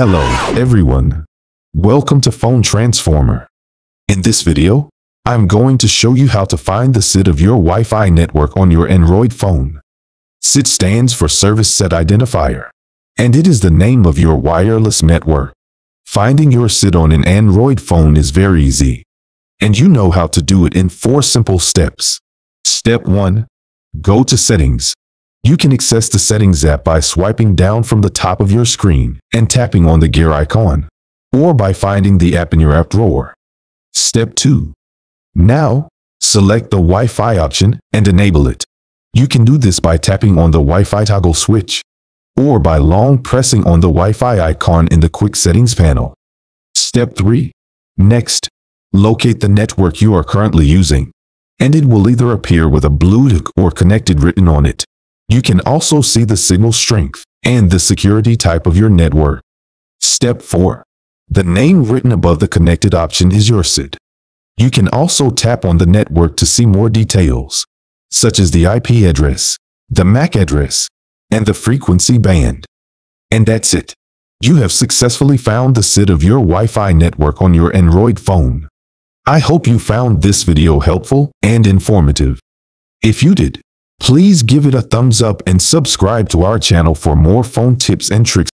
Hello, everyone. Welcome to Phone Transformer. In this video, I'm going to show you how to find the SSID of your Wi-Fi network on your Android phone. SSID stands for Service Set Identifier, and it is the name of your wireless network. Finding your SSID on an Android phone is very easy, and you know how to do it in 4 simple steps. Step 1. Go to Settings. You can access the Settings app by swiping down from the top of your screen and tapping on the gear icon, or by finding the app in your app drawer. Step 2. Now, select the Wi-Fi option and enable it. You can do this by tapping on the Wi-Fi toggle switch, or by long pressing on the Wi-Fi icon in the Quick Settings panel. Step 3. Next, locate the network you are currently using, and it will either appear with a blue tick or connected written on it. You can also see the signal strength and the security type of your network. Step 4. The name written above the connected option is your SSID. You can also tap on the network to see more details, such as the IP address, the MAC address, and the frequency band. And that's it. You have successfully found the SSID of your Wi-Fi network on your Android phone. I hope you found this video helpful and informative. If you did, please give it a thumbs up and subscribe to our channel for more phone tips and tricks.